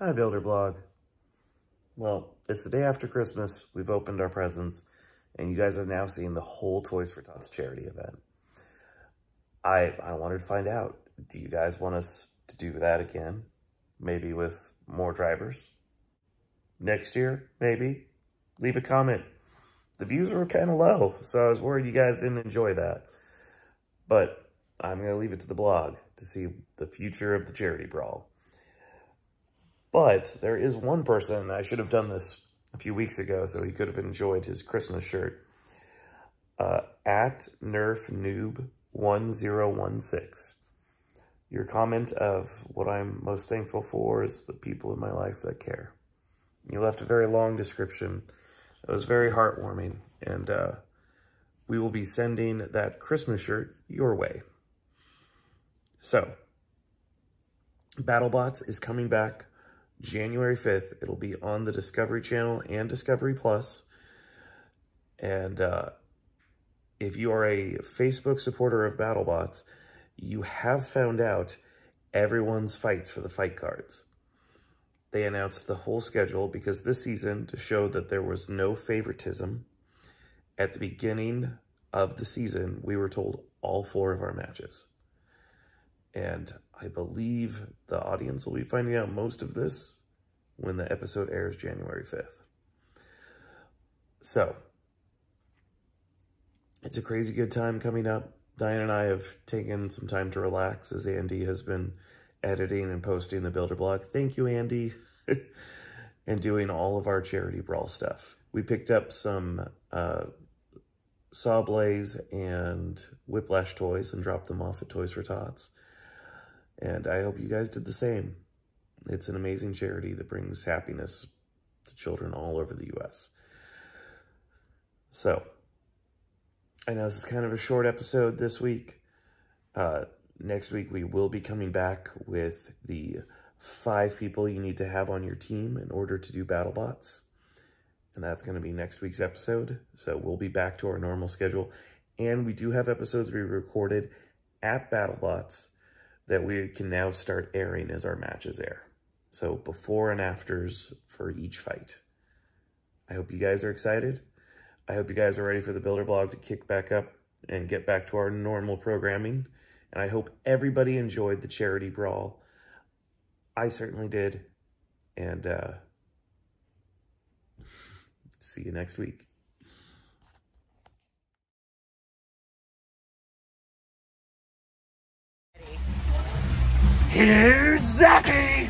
Hi, Builder Blog. Well, it's the day after Christmas. We've opened our presents, and you guys have now seen the whole Toys for Tots charity event. I wanted to find out, do you guys want us to do that again? Maybe with more drivers? Next year, maybe? Leave a comment. The views were kind of low, so I was worried you guys didn't enjoy that. But I'm going to leave it to the blog to see the future of the charity brawl. But there is one person, I should have done this a few weeks ago, so he could have enjoyed his Christmas shirt. At NerfNoob1016. Your comment of what I'm most thankful for is the people in my life that care. You left a very long description. It was very heartwarming. And we will be sending that Christmas shirt your way. So, BattleBots is coming back January 5th, it'll be on the Discovery Channel and Discovery Plus. And if you are a Facebook supporter of BattleBots, you have found out everyone's fights for the fight cards. They announced the whole schedule because this season, to show that there was no favoritism, at the beginning of the season, we were told all four of our matches. And I believe the audience will be finding out most of this when the episode airs January 5th. So, it's a crazy good time coming up. Diane and I have taken some time to relax as Andy has been editing and posting the Builder Blog. Thank you, Andy. And doing all of our charity brawl stuff. We picked up some Sawblaze and Whiplash toys and dropped them off at Toys for Tots. And I hope you guys did the same. It's an amazing charity that brings happiness to children all over the U.S. So, I know this is kind of a short episode this week. Next week, we will be coming back with the 5 people you need to have on your team in order to do BattleBots. And that's going to be next week's episode. So, we'll be back to our normal schedule. And we do have episodes we recorded at BattleBots that we can now start airing as our matches air. So before and afters for each fight. I hope you guys are excited. I hope you guys are ready for the Builder Blog to kick back up and get back to our normal programming. And I hope everybody enjoyed the charity brawl. I certainly did. And see you next week. Here's Zappy!